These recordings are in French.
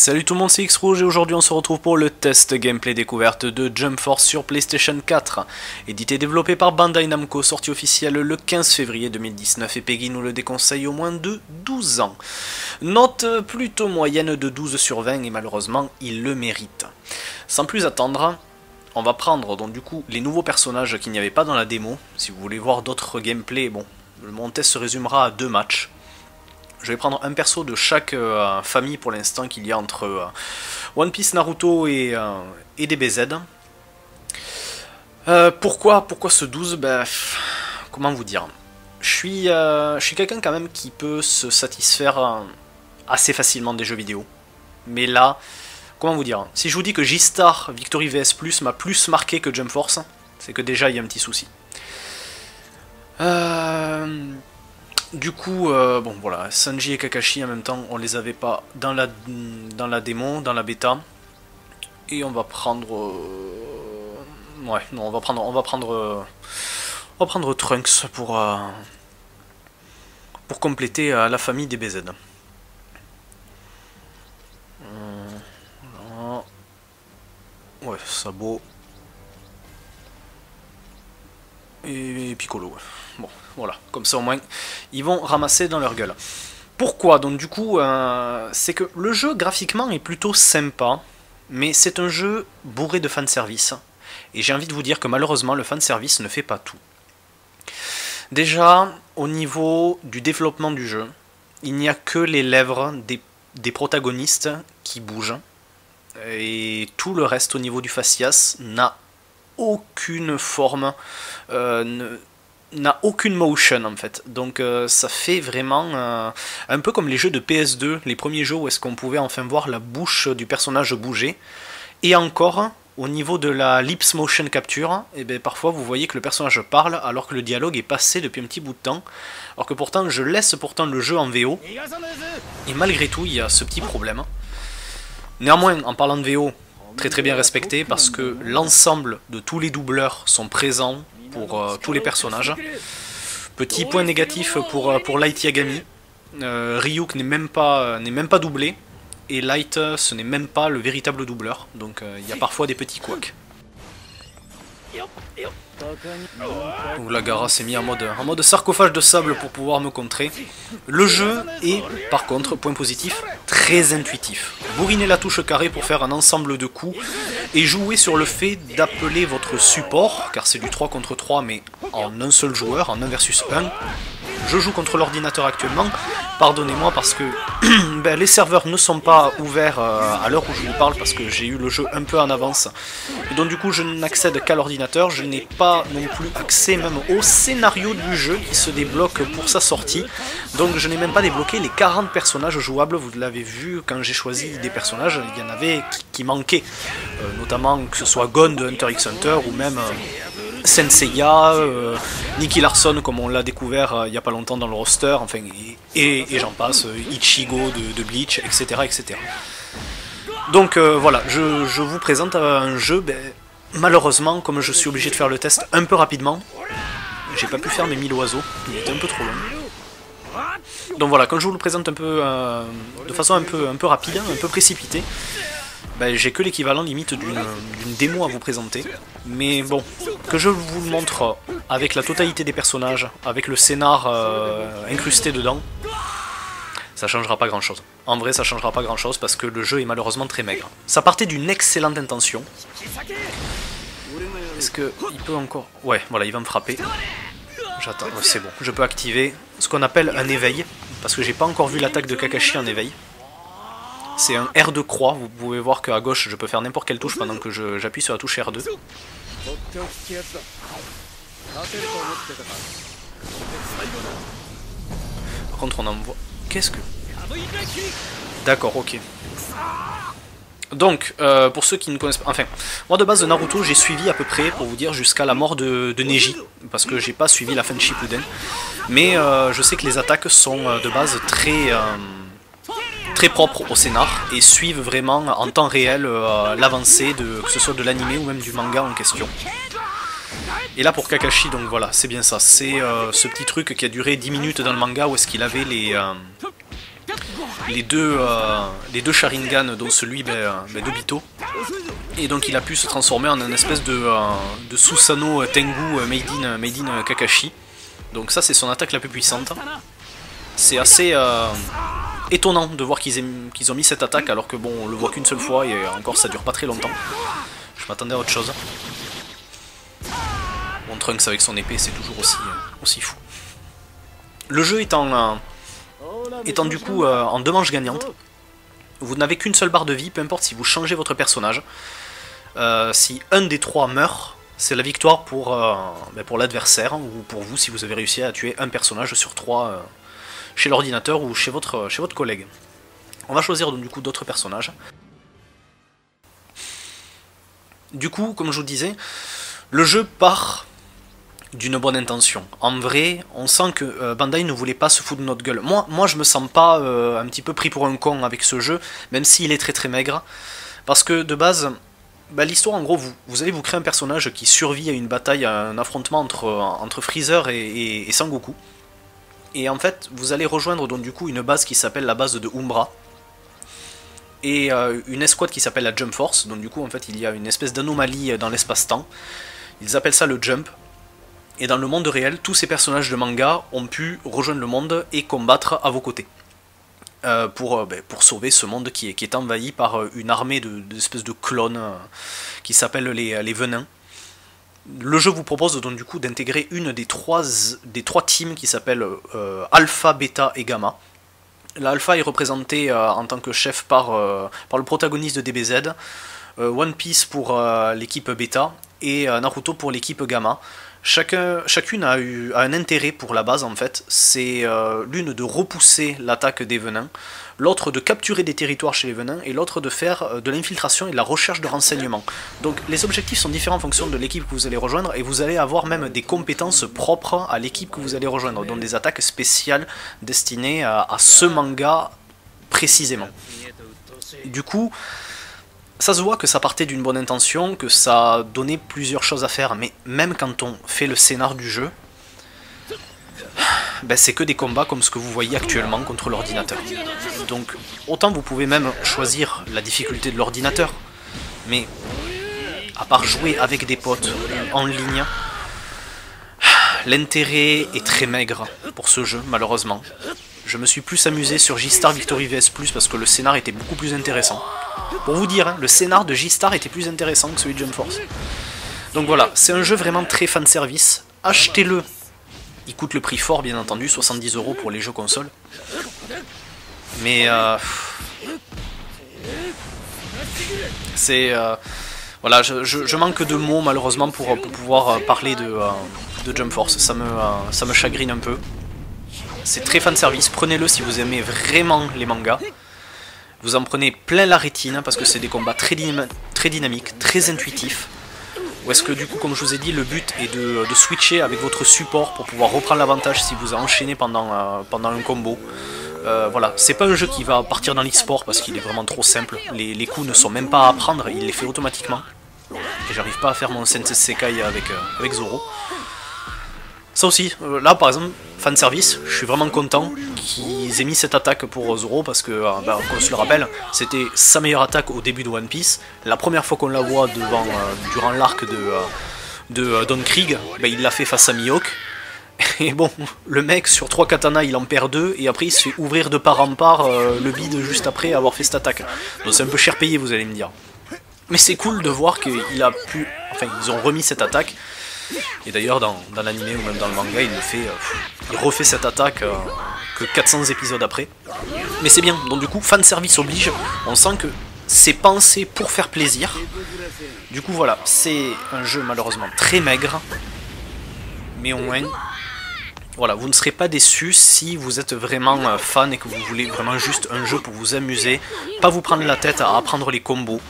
Salut tout le monde, c'est XRouge et aujourd'hui on se retrouve pour le test gameplay découverte de Jump Force sur PlayStation 4. Édité et développé par Bandai Namco, sortie officielle le 15 février 2019 et PEGI nous le déconseille au moins de 12 ans. Note plutôt moyenne de 12 sur 20 et malheureusement il le mérite. Sans plus attendre, on va prendre donc du coup les nouveaux personnages qu'il n'y avait pas dans la démo. Si vous voulez voir d'autres gameplays, bon, mon test se résumera à 2 matchs. Je vais prendre un perso de chaque famille pour l'instant qu'il y a entre One Piece, Naruto et DBZ. Pourquoi ce 12 ben, comment vous dire, je suis quelqu'un quand même qui peut se satisfaire assez facilement des jeux vidéo. Mais là, comment vous dire, si je vous dis que J-Star Victory VS Plus m'a plus marqué que Jump Force, c'est que déjà il y a un petit souci. Du coup, bon voilà, Sanji et Kakashi en même temps, on les avait pas dans la démo, dans la bêta. Et on va prendre... ouais, non, on va prendre Trunks pour compléter la famille des BZ. Voilà. Ouais, sabot. Et Piccolo, ouais. Bon, voilà, comme ça au moins, ils vont ramasser dans leur gueule. Pourquoi? Donc du coup, c'est que le jeu graphiquement est plutôt sympa, mais c'est un jeu bourré de fanservice. Et j'ai envie de vous dire que malheureusement, le fanservice ne fait pas tout. Déjà, au niveau du développement du jeu, il n'y a que les lèvres des protagonistes qui bougent. Et tout le reste au niveau du faciès n'a aucune forme, n'a aucune motion en fait. Donc ça fait vraiment un peu comme les jeux de PS2, les premiers jeux où est-ce qu'on pouvait enfin voir la bouche du personnage bouger. Et encore, au niveau de la lips motion capture, et bien, parfois vous voyez que le personnage parle alors que le dialogue est passé depuis un petit bout de temps. Alors que pourtant, je laisse pourtant le jeu en VO. Et malgré tout, il y a ce petit problème. Néanmoins, en parlant de VO, très bien respecté parce que l'ensemble de tous les doubleurs sont présents pour tous les personnages. Petit point négatif pour Light Yagami, Ryuk n'est même pas doublé et Light ce n'est même pas le véritable doubleur, donc il y a parfois des petits couacs. Ouh, la Gaara s'est mis en mode sarcophage de sable pour pouvoir me contrer. Le jeu est, par contre, point positif, très intuitif. Bourrinez la touche carrée pour faire un ensemble de coups et jouez sur le fait d'appeler votre support, car c'est du 3 contre 3 mais en un seul joueur, en 1 versus 1. Je joue contre l'ordinateur actuellement, pardonnez-moi parce que ben, les serveurs ne sont pas ouverts à l'heure où je vous parle parce que j'ai eu le jeu un peu en avance. Et donc du coup je n'accède qu'à l'ordinateur, je n'ai pas non plus accès même au scénario du jeu qui se débloque pour sa sortie. Donc je n'ai même pas débloqué les 40 personnages jouables, vous l'avez vu quand j'ai choisi des personnages, il y en avait qui manquaient. Notamment que ce soit Gon de Hunter x Hunter ou même... Senseiya, Nicky Larson comme on l'a découvert il n'y a pas longtemps dans le roster, enfin, et j'en passe, Ichigo de Bleach, etc. etc. Donc voilà, je vous présente un jeu, ben, malheureusement, comme je suis obligé de faire le test un peu rapidement, j'ai pas pu faire mes 1000 oiseaux, il était un peu trop long. Donc voilà, quand je vous le présente un peu, de façon un peu rapide, un peu précipitée, ben, j'ai que l'équivalent limite d'une démo à vous présenter, mais bon, que je vous le montre avec la totalité des personnages, avec le scénar incrusté dedans, ça changera pas grand chose. En vrai, ça changera pas grand chose parce que le jeu est malheureusement très maigre. Ça partait d'une excellente intention. Est-ce qu'il peut encore... Ouais, voilà, il va me frapper. J'attends, ouais, c'est bon, je peux activer ce qu'on appelle un éveil, parce que j'ai pas encore vu l'attaque de Kakashi en éveil. C'est un R de croix, vous pouvez voir qu'à gauche je peux faire n'importe quelle touche pendant que j'appuie sur la touche R2. Par contre on envoie... Qu'est-ce que... D'accord, ok. Donc, pour ceux qui ne connaissent pas... Enfin, moi de base de Naruto, j'ai suivi à peu près, pour vous dire, jusqu'à la mort de Neji. Parce que j'ai pas suivi la fin de Shippuden. Mais je sais que les attaques sont de base très propres au scénar et suivent vraiment en temps réel l'avancée que ce soit de l'anime ou même du manga en question. Et là pour Kakashi, donc voilà, c'est bien ça, c'est ce petit truc qui a duré 10 minutes dans le manga où est-ce qu'il avait les deux Sharingan, dont celui d'Obito. Et donc il a pu se transformer en une espèce de Susanoo Tengu made in Kakashi. Donc ça c'est son attaque la plus puissante. C'est assez étonnant de voir qu'ils ont mis cette attaque alors que bon on le voit qu'une seule fois et encore ça dure pas très longtemps. Je m'attendais à autre chose. Bon, Trunks avec son épée c'est toujours aussi fou. Le jeu étant du coup en 2 manches gagnantes, vous n'avez qu'une seule barre de vie, peu importe si vous changez votre personnage. Si un des trois meurt, c'est la victoire pour l'adversaire ou pour vous si vous avez réussi à tuer un personnage sur 3 chez l'ordinateur ou chez votre collègue. On va choisir donc du coup d'autres personnages. Du coup, comme je vous disais, le jeu part d'une bonne intention. En vrai, on sent que Bandai ne voulait pas se foutre de notre gueule. Moi je me sens pas un petit peu pris pour un con avec ce jeu, même s'il est très très maigre. Parce que de base, bah, l'histoire en gros, vous allez vous créer un personnage qui survit à une bataille, à un affrontement entre Freezer et Sengoku. Et en fait, vous allez rejoindre donc du coup une base qui s'appelle la base de Umbra. Et une escouade qui s'appelle la Jump Force. Donc du coup, en fait, il y a une espèce d'anomalie dans l'espace-temps. Ils appellent ça le Jump. Et dans le monde réel, tous ces personnages de manga ont pu rejoindre le monde et combattre à vos côtés. Pour sauver ce monde qui est envahi par une armée d'espèces de clones qui s'appellent les Venins. Le jeu vous propose donc du coup d'intégrer une des trois teams qui s'appellent Alpha, Beta et Gamma. L'Alpha est représenté en tant que chef par le protagoniste de DBZ, One Piece pour l'équipe Beta et Naruto pour l'équipe Gamma. Chacune a un intérêt pour la base en fait, c'est l'une de repousser l'attaque des venins, l'autre de capturer des territoires chez les venins et l'autre de faire de l'infiltration et de la recherche de renseignements. Donc les objectifs sont différents en fonction de l'équipe que vous allez rejoindre et vous allez avoir même des compétences propres à l'équipe que vous allez rejoindre, dont des attaques spéciales destinées à ce manga précisément. Du coup, ça se voit que ça partait d'une bonne intention, que ça donnait plusieurs choses à faire, mais même quand on fait le scénar du jeu, ben c'est que des combats comme ce que vous voyez actuellement contre l'ordinateur. Donc autant vous pouvez même choisir la difficulté de l'ordinateur, mais à part jouer avec des potes en ligne, l'intérêt est très maigre pour ce jeu malheureusement. Je me suis plus amusé sur J-Star Victory VS Plus parce que le scénar était beaucoup plus intéressant. Pour vous dire, hein, le scénar de J-Star était plus intéressant que celui de Jump Force. Donc voilà, c'est un jeu vraiment très fanservice. Achetez-le. Il coûte le prix fort, bien entendu, 70 € pour les jeux consoles. Mais... c'est... voilà, je manque de mots malheureusement pour pouvoir parler de Jump Force. Ça me chagrine un peu. C'est très fanservice, prenez-le si vous aimez vraiment les mangas. Vous en prenez plein la rétine parce que c'est des combats très dynamiques, très intuitifs. Ou est-ce que du coup, comme je vous ai dit, le but est de switcher avec votre support pour pouvoir reprendre l'avantage si vous enchaînez pendant un combo. Voilà, c'est pas un jeu qui va partir dans l'e-sport parce qu'il est vraiment trop simple. Les coups ne sont même pas à apprendre, il les fait automatiquement. Et j'arrive pas à faire mon Sensei Sekai avec Zoro. Ça aussi, là par exemple, fanservice, je suis vraiment content qu'ils aient mis cette attaque pour Zoro parce que, bah, qu'on se le rappelle, c'était sa meilleure attaque au début de One Piece. La première fois qu'on la voit durant l'arc de Don Krieg, bah, il l'a fait face à Mihawk. Et bon, le mec sur 3 katanas il en perd 2 et après il se fait ouvrir de part en part le bide juste après avoir fait cette attaque. Donc c'est un peu cher payé vous allez me dire. Mais c'est cool de voir qu'il a pu... Enfin, ils ont remis cette attaque. Et d'ailleurs dans l'anime ou même dans le manga il refait cette attaque que 400 épisodes après. Mais c'est bien, donc du coup fanservice oblige, on sent que c'est pensé pour faire plaisir. Du coup voilà, c'est un jeu malheureusement très maigre. Mais au moins, voilà, vous ne serez pas déçus si vous êtes vraiment fan et que vous voulez vraiment juste un jeu pour vous amuser. Pas vous prendre la tête à apprendre les combos.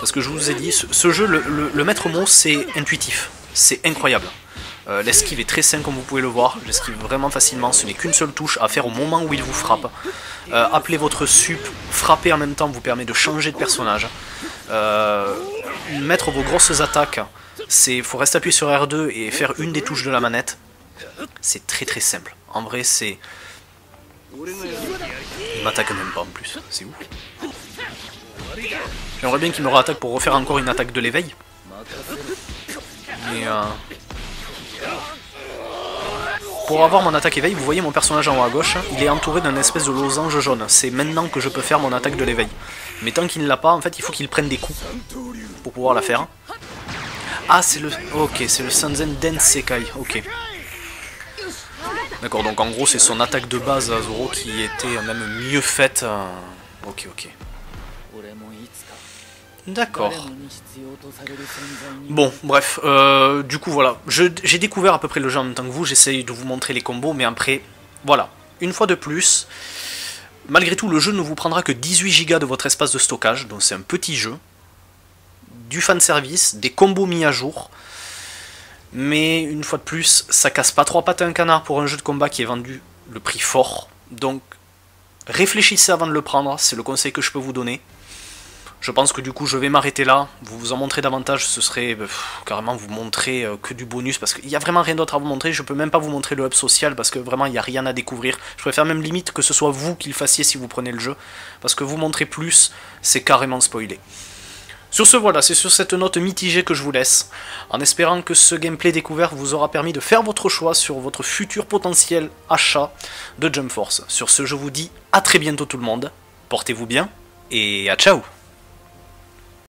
Parce que je vous ai dit, ce jeu, le maître mot c'est intuitif. C'est incroyable. L'esquive est très simple comme vous pouvez le voir. J'esquive vraiment facilement. Ce n'est qu'une seule touche à faire au moment où il vous frappe. Appelez votre sup. Frapper en même temps vous permet de changer de personnage. Mettre vos grosses attaques. Il faut rester appuyé sur R2 et faire une des touches de la manette. C'est très très simple. En vrai c'est... Il m'attaque même pas en plus, c'est ouf. J'aimerais bien qu'il me réattaque pour refaire encore une attaque de l'éveil. Mais pour avoir mon attaque éveil, vous voyez mon personnage en haut à gauche, il est entouré d'un espèce de losange jaune. C'est maintenant que je peux faire mon attaque de l'éveil. Mais tant qu'il ne l'a pas, en fait, il faut qu'il prenne des coups pour pouvoir la faire. Ah, c'est le... Ok, c'est le Sanzen Densekai, ok. D'accord, donc en gros, c'est son attaque de base à Zoro qui était même mieux faite. Ok, ok. D'accord. Bon, bref, du coup, voilà. J'ai découvert à peu près le jeu en même temps que vous. J'essaye de vous montrer les combos, mais après, voilà. Une fois de plus, malgré tout, le jeu ne vous prendra que 18 Go de votre espace de stockage. Donc c'est un petit jeu. Du fanservice, des combos mis à jour. Mais une fois de plus, ça casse pas trois pattes à un canard pour un jeu de combat qui est vendu le prix fort. Donc, réfléchissez avant de le prendre. C'est le conseil que je peux vous donner. Je pense que du coup je vais m'arrêter là, vous en montrer davantage, ce serait carrément vous montrer que du bonus, parce qu'il n'y a vraiment rien d'autre à vous montrer, je peux même pas vous montrer le hub social, parce que vraiment il n'y a rien à découvrir, je préfère même limite que ce soit vous qui le fassiez si vous prenez le jeu, parce que vous montrer plus, c'est carrément spoiler. Sur ce, voilà, c'est sur cette note mitigée que je vous laisse, en espérant que ce gameplay découvert vous aura permis de faire votre choix sur votre futur potentiel achat de Jump Force. Sur ce, je vous dis à très bientôt tout le monde, portez-vous bien, et à ciao!